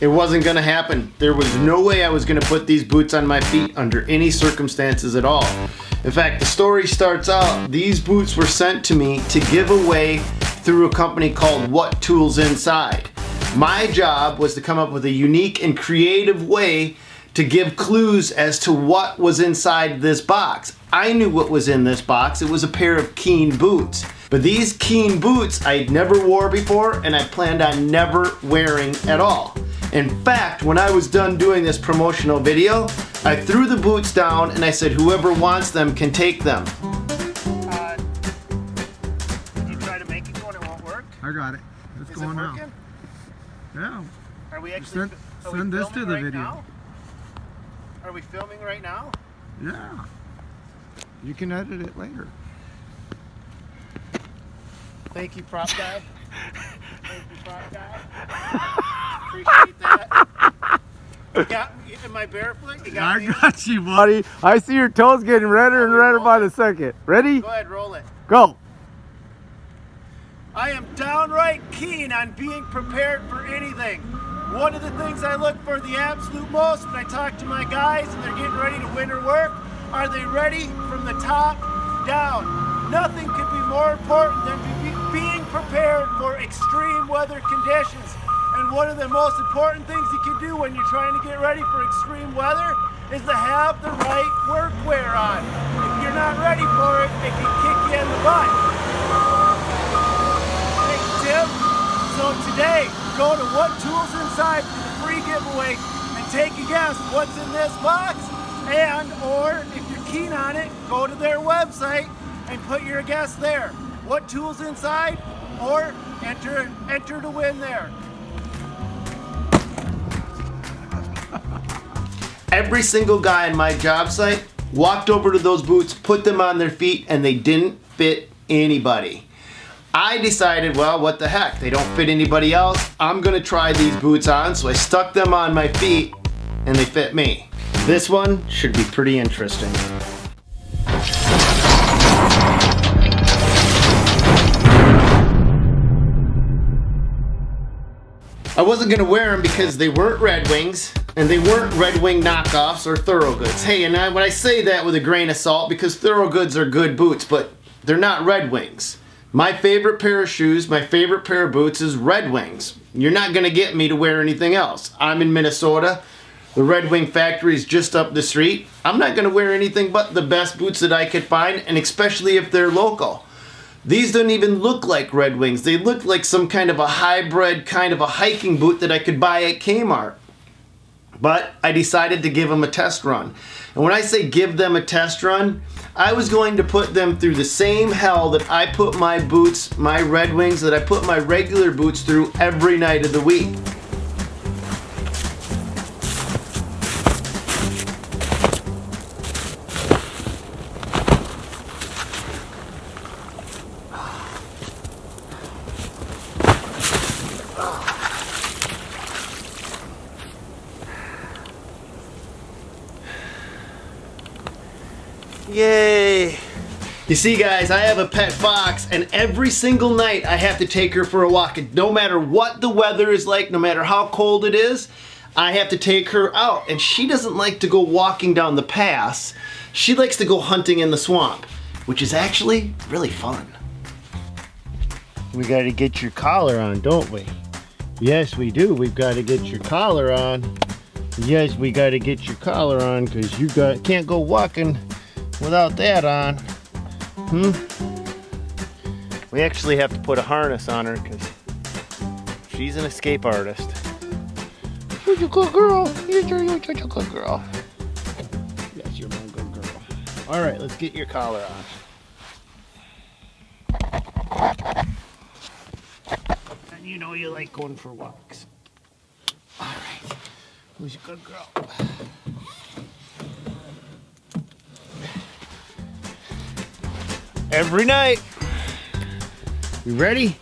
It wasn't gonna happen. There was no way I was gonna put these boots on my feet under any circumstances at all. In fact, the story starts out, these boots were sent to me to give away through a company called What Tools Inside. My job was to come up with a unique and creative way to give clues as to what was inside this box. I knew what was in this box. It was a pair of Keen boots. But these Keen boots I'd never wore before and I planned on never wearing at all. In fact, when I was done doing this promotional video, I threw the boots down and I said, whoever wants them can take them. Did you try to make it go and it won't work? I got it. It's going now. Is it working? Yeah. Are we actually send this to the video. Are we filming right now? Yeah. You can edit it later. Thank you, prop guy. Thank you, prop guy. Appreciate that. You got me in my bear flick? You got me? I got you, buddy. I see your toes getting redder and redder by the second. Ready? Go ahead, roll it. Go. I am downright keen on being prepared for anything. One of the things I look for the absolute most when I talk to my guys and they're getting ready to winter work, are they ready from the top down? Nothing could be more important than being prepared for extreme weather conditions. And one of the most important things you can do when you're trying to get ready for extreme weather is to have the right workwear on. If you're not ready for it, it can kick you in the butt. So today, go to What Tools Inside for the free giveaway and take a guess what's in this box. And, or if you're keen on it, go to their website and put your guess there. What Tools Inside, or enter to win there. Every single guy in my job site walked over to those boots, put them on their feet, and they didn't fit anybody. I decided, well, what the heck? They don't fit anybody else. I'm gonna try these boots on, so I stuck them on my feet and they fit me. This one should be pretty interesting. I wasn't gonna wear them because they weren't Red Wings and they weren't Red Wing knockoffs or Thorogoods. Hey, and when I say that with a grain of salt, because Thorogoods are good boots, but they're not Red Wings. My favorite pair of shoes, my favorite pair of boots is Red Wings. You're not gonna get me to wear anything else. I'm in Minnesota. The Red Wing factory is just up the street. I'm not gonna wear anything but the best boots that I could find, and especially if they're local. These don't even look like Red Wings. They look like some kind of a hybrid, kind of a hiking boot that I could buy at Kmart. But I decided to give them a test run. And when I say give them a test run, I was going to put them through the same hell that I put my boots, my Red Wings, that I put my regular boots through every night of the week. Yay! You see guys, I have a pet fox and every single night I have to take her for a walk. And no matter what the weather is like, no matter how cold it is, I have to take her out. And she doesn't like to go walking down the pass. She likes to go hunting in the swamp, which is actually really fun. We gotta get your collar on, don't we? Yes, we do. We've gotta get your collar on. Yes, we gotta get your collar on because you can't go walking without that on. We actually have to put a harness on her because she's an escape artist. You're a good girl. You're a good girl. Yes, you're a good girl. All right, let's get your collar on. And you know you like going for walks. All right, who's a good girl? Every night. You ready?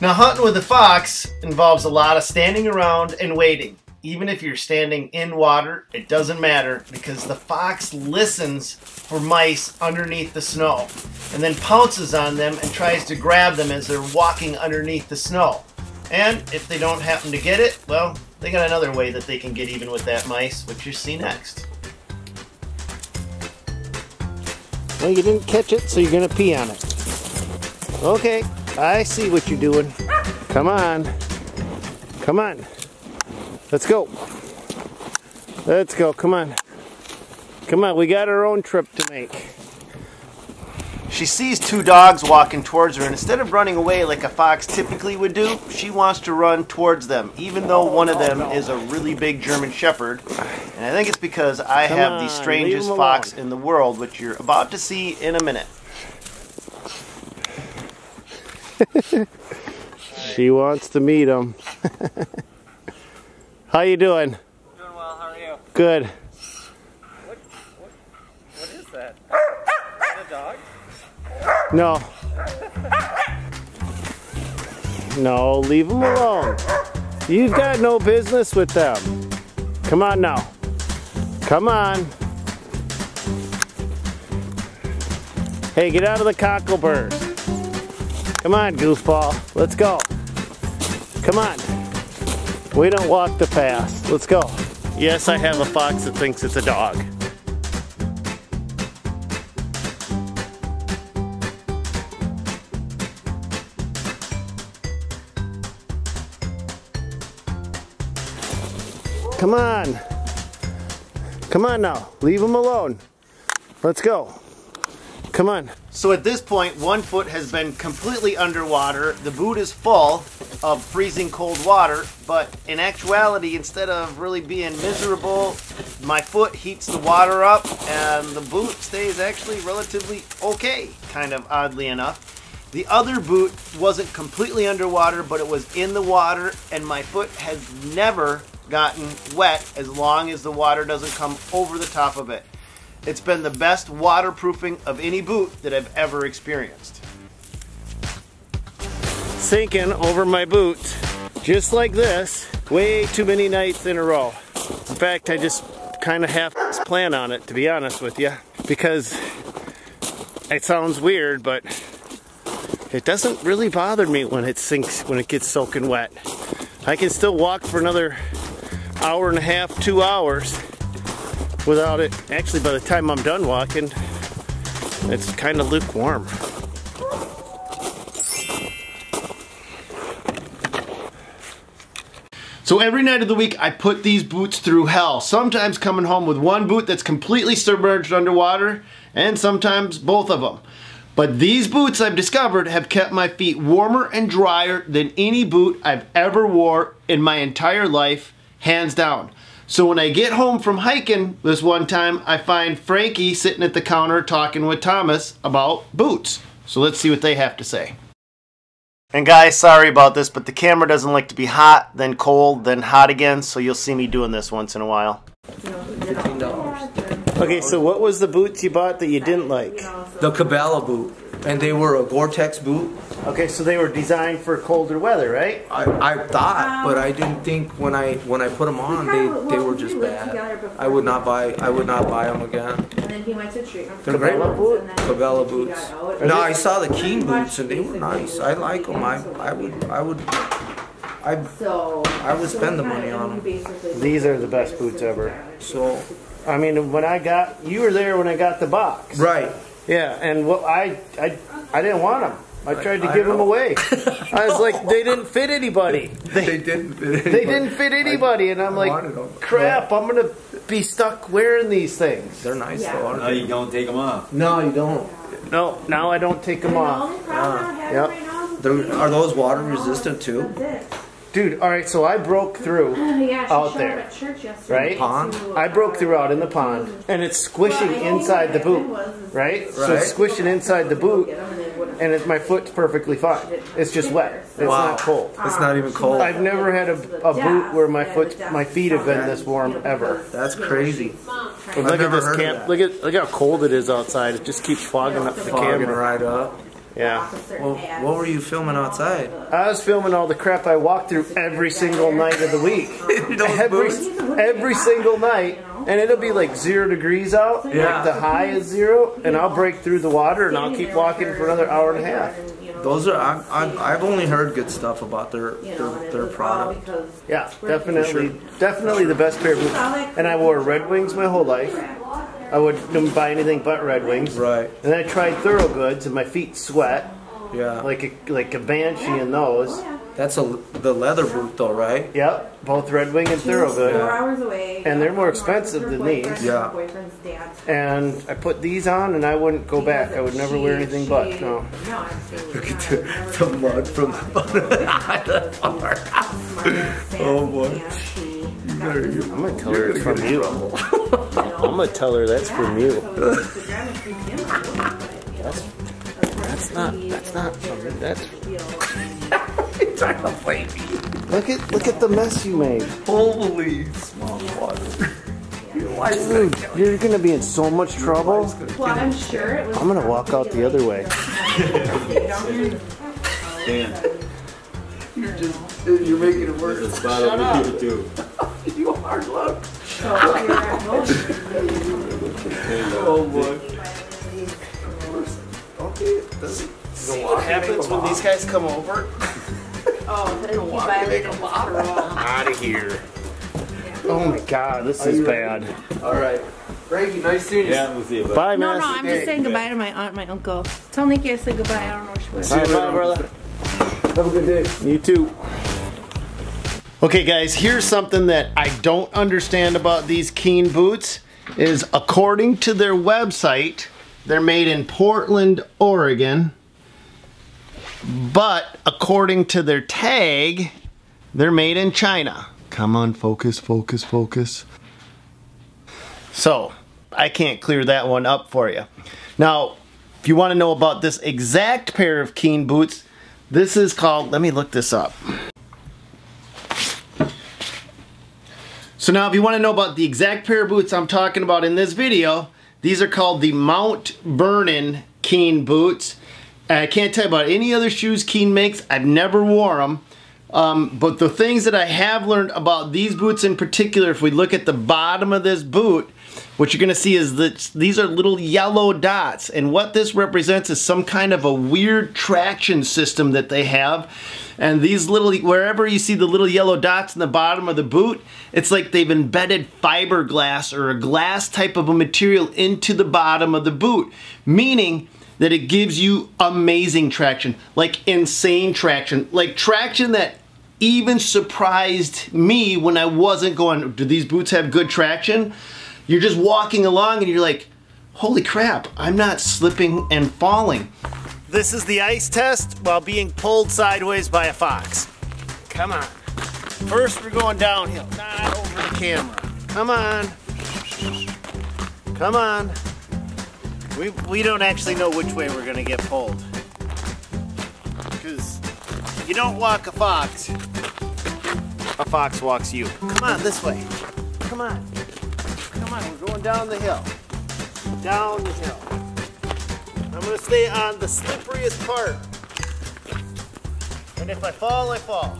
Now, hunting with a fox involves a lot of standing around and waiting. Even if you're standing in water, it doesn't matter because the fox listens for mice underneath the snow and then pounces on them and tries to grab them as they're walking underneath the snow. And if they don't happen to get it, well, They got another way that they can get even with that mice, which you see next. Well, you didn't catch it, so you're gonna pee on it. Okay, I see what you're doing. Come on. Come on. Let's go. Let's go, come on. Come on, we got our own trip to make. She sees two dogs walking towards her, and instead of running away like a fox typically would do, she wants to run towards them, even though one of them is a really big German Shepherd. And I think it's because I have the strangest fox in the world, which you're about to see in a minute. She wants to meet him. How you doing? I'm doing well, how are you? Good. What is that? Is that a dog? No. No, leave them alone. You've got no business with them. Come on now. Come on. Hey, get out of the cockleburs. Come on, goofball. Let's go. Come on. We don't walk the path. Let's go. Yes, I have a fox that thinks it's a dog. Come on. Come on now. Leave him alone. Let's go. Come on. So at this point, one foot has been completely underwater. The boot is full of freezing cold water, but in actuality, instead of really being miserable, my foot heats the water up and the boot stays actually relatively okay, kind of oddly enough. The other boot wasn't completely underwater, but it was in the water, and my foot has never gotten wet as long as the water doesn't come over the top of it. It's been the best waterproofing of any boot that I've ever experienced. Sinking over my boot, just like this, way too many nights in a row. In fact, I just kind of half plan on it, to be honest with you, because it sounds weird, but it doesn't really bother me when it sinks, when it gets soaking wet. I can still walk for another hour and a half, 2 hours without it. Actually, by the time I'm done walking, it's kind of lukewarm. So every night of the week, I put these boots through hell. Sometimes coming home with one boot that's completely submerged underwater, and sometimes both of them. But these boots, I've discovered, have kept my feet warmer and drier than any boot I've ever wore in my entire life, hands down. So when I get home from hiking this one time, I find Frankie sitting at the counter talking with Thomas about boots. So let's see what they have to say. And guys, sorry about this, but the camera doesn't like to be hot, then cold, then hot again, so you'll see me doing this once in a while. $15. Okay, so what was the boots you bought that you didn't like? The Cabelas boot, and they were a Gore-Tex boot. Okay, so they were designed for colder weather, right? I thought, but I didn't think when I put them on, they were just bad. I would not buy them again. And then he went to treatment. The Cabelas boot? Cabelas boots. No, I saw the Keen boots, and they were nice. I like them. I would spend the money on them. These are the best boots ever. So, I mean, you were there when I got the box. Right. Yeah, and what I didn't want them. I tried to give them away. I was like, they didn't fit anybody. They didn't fit anybody. They didn't fit anybody, and I'm like, crap, I'm going to be stuck wearing these things. They're nice, though, aren't they? No, you don't take them off. No, you don't. No, now I don't take them off. Yep. Are those water resistant, too? Dude, all right, so I broke through out there, right? I broke through out in the pond, and it's squishing inside the boot, right? So it's squishing inside the boot, and my foot's perfectly fine. It's just wet. It's not cold. It's not even cold. I've never had a boot where my feet have been this warm ever. That's crazy. Look at this camp. Look how cold it is outside. It just keeps fogging up the camera right up. Yeah. Well, what were you filming outside? I was filming all the crap I walked through every single night of the week. every single night, and it'll be like 0 degrees out. Yeah. Like the high is 0, and I'll break through the water, and I'll keep walking for another hour and a half. Those are, I've only heard good stuff about their product. Yeah, definitely the best pair of boots. And I wore Red Wings my whole life. I wouldn't buy anything but Red Wings. Right. And then I tried Thorogoods, and my feet sweat. Yeah. Like a banshee in those. That's the leather boot though, right? Yep. Both Red Wing and Thorogood. 4 hours away. And they're more expensive than these. Yeah. And I put these on, and I wouldn't go back. I would never wear anything but. No. Look at the mud from the bar. Oh boy. I'm gonna tell her it's from you. I'm gonna tell her that's from you. That's not from me. That's. Trying to play me. Look at the mess you made. Holy small water. Dude, you're gonna be in so much trouble. Well, I'm sure it was. I'm gonna walk out the other way. Damn. You're making it worse. Shut up. You are, look. Oh boy. Okay. See what happens when these guys come over? Oh, they make a lot. Out of here. Yeah. Oh my God, this is bad. All right. Frankie, nice seeing you. Yeah, we'll see you. Bye, man. No, I'm just saying goodbye to my aunt and my uncle. Tell Nikki I said goodbye. I don't know where she was. Bye, brother. Have a good day. You too. Okay, guys, here's something that I don't understand about these Keen boots is according to their website, they're made in Portland, Oregon. But according to their tag, they're made in China. Come on, focus, focus, focus. So, I can't clear that one up for you. Now, if you want to know about this exact pair of Keen boots, this is called, let me look this up. So now if you want to know about the exact pair of boots I'm talking about in this video, these are called the Mount Vernon Keen boots. I can't tell you about any other shoes Keen makes. I've never worn them. But the things that I have learned about these boots in particular, if we look at the bottom of this boot, what you're going to see is that these are little yellow dots. And what this represents is some kind of a weird traction system that they have. And these little, wherever you see the little yellow dots in the bottom of the boot, it's like they've embedded fiberglass or a glass type of a material into the bottom of the boot. Meaning that it gives you amazing traction, like insane traction, like traction that even surprised me when I wasn't going, do these boots have good traction? You're just walking along and you're like, holy crap, I'm not slipping and falling. This is the ice test while being pulled sideways by a fox. Come on. First we're going downhill, not over the camera. Come on. Come on. We don't actually know which way we're gonna get pulled. Because you don't walk a fox. A fox walks you. Come on, this way. Come on. Come on, we're going down the hill. Down the hill. I'm gonna stay on the slipperiest part. And if I fall, I fall.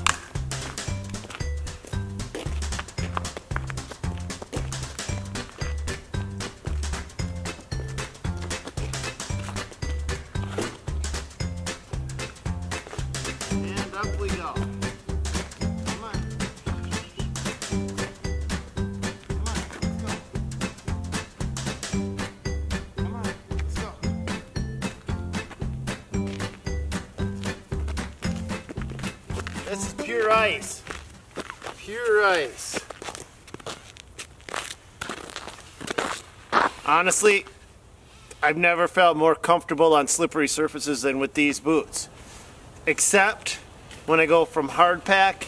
This is pure ice. Pure ice. Honestly, I've never felt more comfortable on slippery surfaces than with these boots. Except when I go from hard pack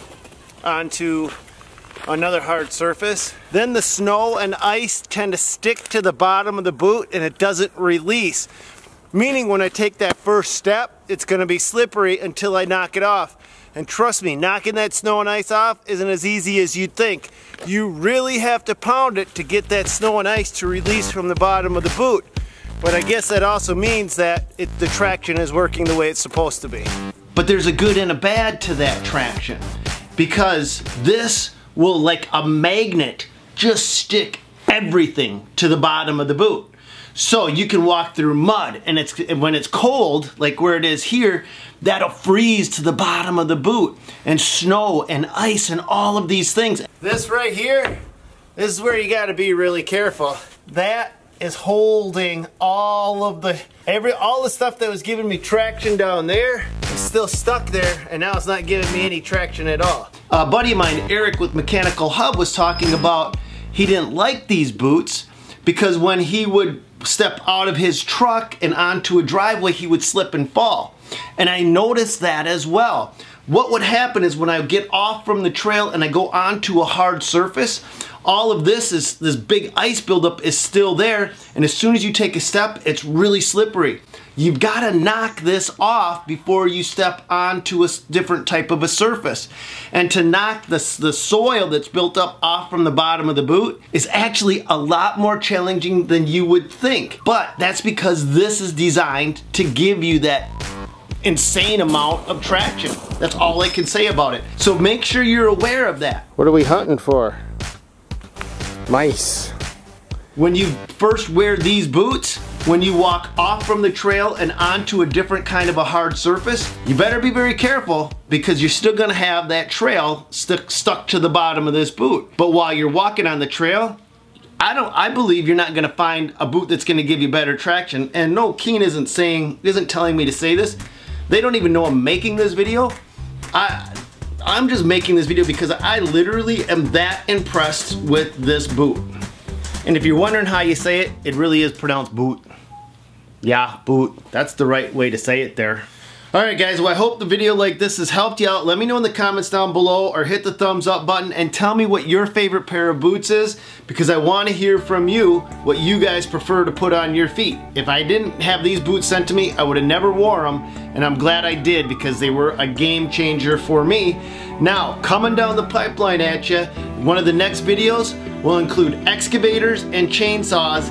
onto another hard surface. Then the snow and ice tend to stick to the bottom of the boot and it doesn't release. Meaning when I take that first step, it's gonna be slippery until I knock it off. And trust me, knocking that snow and ice off isn't as easy as you'd think. You really have to pound it to get that snow and ice to release from the bottom of the boot. But I guess that also means that the traction is working the way it's supposed to be. But there's a good and a bad to that traction. Because this will, like a magnet, just stick everything to the bottom of the boot. so you can walk through mud, and it's when it's cold, like where it is here, that'll freeze to the bottom of the boot, and snow and ice and all of these things. This right here, this is where you got to be really careful. That is holding all of the all the stuff that was giving me traction down there. It's still stuck there, and now it's not giving me any traction at all. A buddy of mine, Eric with Mechanical Hub, was talking about he didn't like these boots because when he would step out of his truck and onto a driveway, he would slip and fall. And I noticed that as well. What would happen is when I get off from the trail and I go onto a hard surface, all of this is this big ice buildup is still there, and as soon as you take a step, it's really slippery. You've got to knock this off before you step onto a different type of a surface. And to knock the soil that's built up off from the bottom of the boot is actually a lot more challenging than you would think. But that's because this is designed to give you that insane amount of traction. That's all I can say about it. So make sure you're aware of that. What are we hunting for? Mice. When you first wear these boots, when you walk off from the trail and onto a different kind of a hard surface, you better be very careful because you're still gonna have that trail stuck to the bottom of this boot. But while you're walking on the trail, I believe you're not gonna find a boot that's gonna give you better traction. And no, Keen isn't telling me to say this. They don't even know I'm making this video. I'm just making this video because I literally am that impressed with this boot. And if you're wondering how you say it, it really is pronounced boot. Yeah, boot. That's the right way to say it there. Alright guys, well I hope the video like this has helped you out. Let me know in the comments down below or hit the thumbs up button and tell me what your favorite pair of boots is, because I want to hear from you what you guys prefer to put on your feet. If I didn't have these boots sent to me, I would have never worn them, and I'm glad I did because they were a game changer for me. Now, coming down the pipeline at you, one of the next videos will include excavators and chainsaws,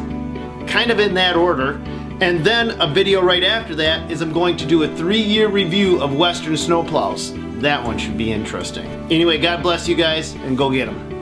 kind of in that order. And then a video right after that is I'm going to do a 3-year review of Western snowplows. That one should be interesting. Anyway, God bless you guys, and go get them.